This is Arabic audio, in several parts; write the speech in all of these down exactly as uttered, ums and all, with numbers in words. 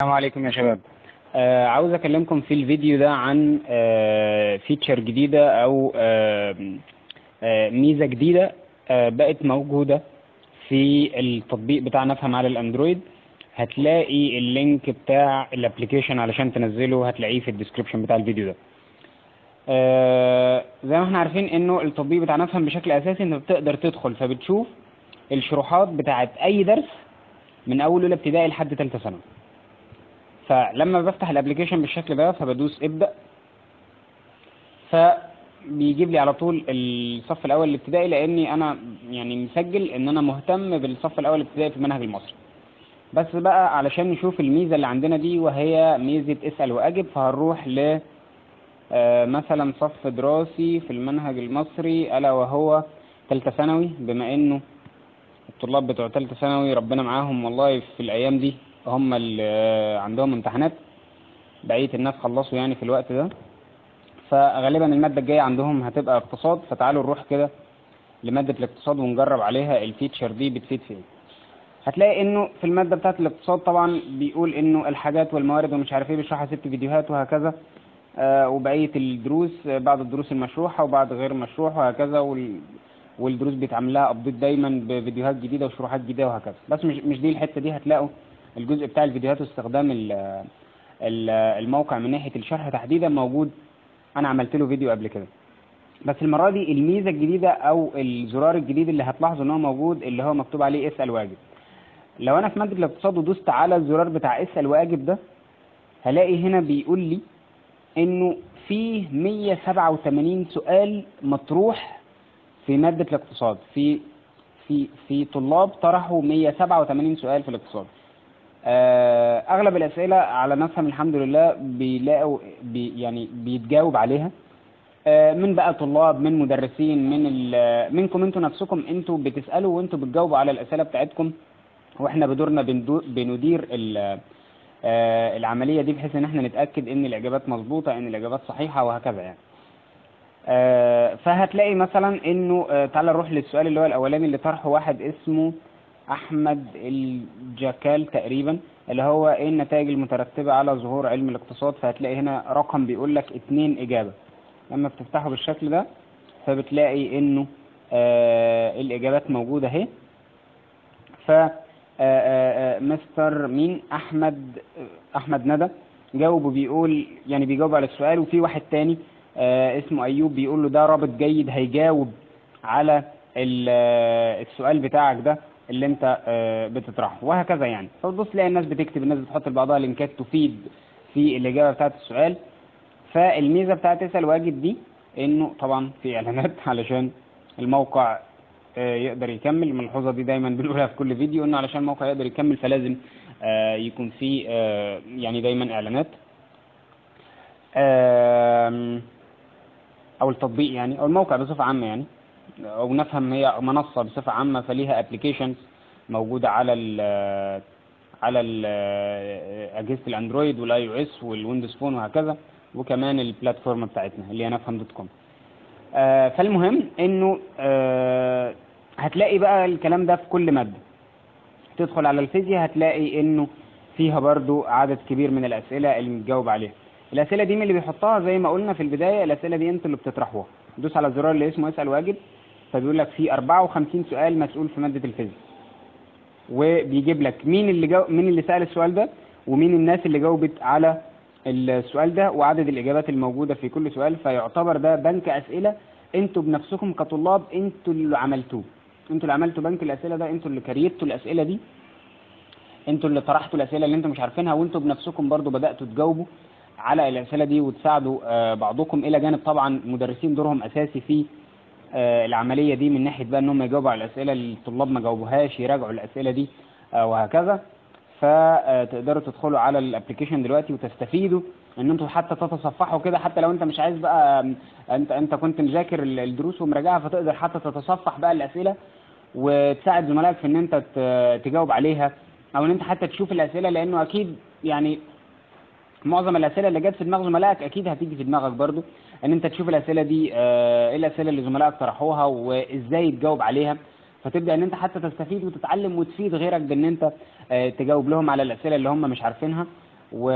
السلام عليكم يا شباب. آه عاوز اكلمكم في الفيديو ده عن آه فيتشر جديده او آه آه ميزه جديده آه بقت موجوده في التطبيق بتاع نفهم على الاندرويد. هتلاقي اللينك بتاع الابلكيشن علشان تنزله هتلاقيه في الديسكريبشن بتاع الفيديو ده. آه زي ما احنا عارفين انه التطبيق بتاع نفهم بشكل اساسي انت بتقدر تدخل فبتشوف الشروحات بتاعت اي درس من اول اولى ابتدائي لحد ثالثه ثانوي. فلما بفتح الابلكيشن بالشكل ده فبدوس ابدأ، فبيجيب لي على طول الصف الاول الابتدائي، لاني انا يعني مسجل ان انا مهتم بالصف الاول الابتدائي في المنهج المصري. بس بقى علشان نشوف الميزه اللي عندنا دي وهي ميزه اسال واجب، فهنروح ل مثلا صف دراسي في المنهج المصري الا وهو ثالثه ثانوي، بما انه الطلاب بتوع ثالثه ثانوي ربنا معاهم والله في الايام دي هم اللي عندهم امتحانات، بقية الناس خلصوا يعني في الوقت ده، فغالبا المادة الجاية عندهم هتبقى اقتصاد. فتعالوا نروح كده لمادة الاقتصاد ونجرب عليها الفيتشر دي بتفيد في ايه. هتلاقي انه في المادة بتاعت الاقتصاد طبعا بيقول انه الحاجات والموارد ومش عارف ايه بيشرحها ست فيديوهات وهكذا، آه وبقية الدروس بعض الدروس المشروحة وبعض غير مشروحة وهكذا، وال... والدروس بيتعمل لها ابديت دايما بفيديوهات جديدة وشروحات جديدة وهكذا. بس مش مش دي الحتة، دي هتلاقوا الجزء بتاع الفيديوهات واستخدام الموقع من ناحية الشرح تحديدا موجود، انا عملت له فيديو قبل كده. بس المرة دي الميزة الجديدة او الزرار الجديد اللي هتلاحظوا ان هو موجود اللي هو مكتوب عليه اسأل واجب. لو انا في مادة الاقتصاد ودوست على الزرار بتاع اسأل واجب ده هلاقي هنا بيقول لي انه فيه مية وسبعة وتمانين سؤال مطروح في مادة الاقتصاد، في في في طلاب طرحوا مية وسبعة وتمانين سؤال في الاقتصاد. اغلب الاسئله على نفهم الحمد لله بيلاقوا بي يعني بيتجاوب عليها، من بقى طلاب من مدرسين من منكم انتوا نفسكم، انتوا بتسالوا وانتوا بتجاوبوا على الاسئله بتاعتكم، واحنا بدورنا بندير العمليه دي بحيث ان احنا نتاكد ان الاجابات مظبوطه ان الاجابات صحيحه وهكذا يعني. فهتلاقي مثلا انه تعالى نروح للسؤال اللي هو الاولاني اللي طرحه واحد اسمه أحمد الجاكال تقريبا، اللي هو ايه النتائج المترتبة على ظهور علم الاقتصاد. فهتلاقي هنا رقم بيقول لك اتنين إجابة، لما بتفتحه بالشكل ده فبتلاقي إنه آه الإجابات موجودة أهي. ف مستر مين أحمد أحمد ندى جاوب وبيقول يعني بيجاوب على السؤال، وفي واحد تاني آه اسمه أيوب بيقول له ده رابط جيد هيجاوب على السؤال بتاعك ده اللي انت بتطرحه وهكذا يعني. فبتبص تلاقي الناس بتكتب، الناس بتحط لبعضها لينكات تفيد في الاجابه بتاعت السؤال. فالميزه بتاعت اسال واجب دي انه طبعا في اعلانات علشان الموقع يقدر يكمل، الملحوظه دي دايما بنقولها في كل فيديو انه علشان الموقع يقدر يكمل فلازم يكون في يعني دايما اعلانات او التطبيق يعني او الموقع بصفه عامه يعني، او نفهم هي منصه بصفه عامه فليها ابلكيشنز موجوده على ال على ال اجهزه الاندرويد والاي او اس والويندوز فون وهكذا، وكمان البلاتفورم بتاعتنا اللي هي نفهم دوت كوم. آه فالمهم انه آه هتلاقي بقى الكلام ده في كل ماده. تدخل على الفيزياء هتلاقي انه فيها برضو عدد كبير من الاسئله اللي متجاوب عليها. الاسئله دي من اللي بيحطها زي ما قلنا في البدايه، الاسئله دي انتوا اللي بتطرحوها. دوس على الزرار اللي اسمه اسال واجب، فبيقول لك في أربعة وخمسين سؤال مسؤول في ماده الفيزياء، وبيجيب لك مين اللي جو... مين اللي سال السؤال ده ومين الناس اللي جاوبت على السؤال ده وعدد الاجابات الموجوده في كل سؤال. فيعتبر ده بنك اسئله انتوا بنفسكم كطلاب انتوا اللي عملتوه، انتوا اللي عملتوا بنك الاسئله ده، انتوا اللي كريتوا الاسئله دي، انتوا اللي طرحتوا الاسئله اللي انتوا مش عارفينها، وانتوا بنفسكم برضو بداتوا تجاوبوا على الاسئله دي وتساعدوا آه بعضكم، الى جانب طبعا مدرسين دورهم اساسي في العمليه دي من ناحيه بقى ان هم يجاوبوا على الاسئله اللي الطلاب ما جاوبوهاش، يراجعوا الاسئله دي وهكذا. فتقدروا تدخلوا على الابلكيشن دلوقتي وتستفيدوا ان انتوا حتى تتصفحوا كده، حتى لو انت مش عايز بقى انت انت كنت مذاكر الدروس ومراجعها، فتقدر حتى تتصفح بقى الاسئله وتساعد زملائك في ان انت تجاوب عليها، او ان انت حتى تشوف الاسئله، لانه اكيد يعني معظم الاسئله اللي جت في دماغ زملائك اكيد هتيجي في دماغك برضو، ان انت تشوف الاسئله دي ايه الاسئله اللي زملائك طرحوها وازاي تجاوب عليها، فتبدا ان انت حتى تستفيد وتتعلم وتفيد غيرك بان انت تجاوب لهم على الاسئله اللي هم مش عارفينها، و...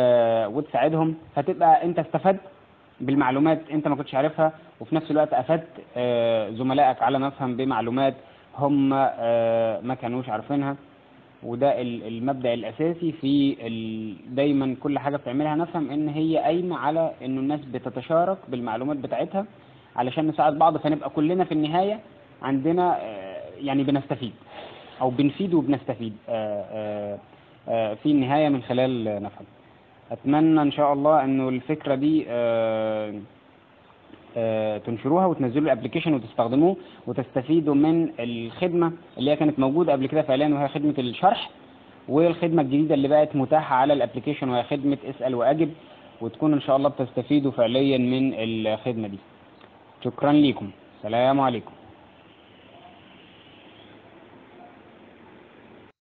وتساعدهم، فتبقى انت استفدت بالمعلومات انت ما كنتش عارفها، وفي نفس الوقت افدت زملائك على نفهم بمعلومات هم ما كانوش عارفينها. وده المبدأ الاساسي في دايما كل حاجة بتعملها نفهم، ان هي قايمة على انه الناس بتتشارك بالمعلومات بتاعتها علشان نساعد بعض، فنبقى كلنا في النهاية عندنا يعني بنستفيد او بنفيد وبنستفيد في النهاية من خلال نفهم. اتمنى ان شاء الله انه الفكرة دي تنشروها وتنزلوا الابلكيشن وتستخدموه وتستفيدوا من الخدمة اللي هي كانت موجودة قبل كده فعليا، وهي خدمة الشرح، والخدمة الجديدة اللي بقت متاحة على الابلكيشن وهي خدمة اسأل واجب، وتكونوا ان شاء الله بتستفيدوا فعليا من الخدمة دي. شكرا ليكم، سلام عليكم.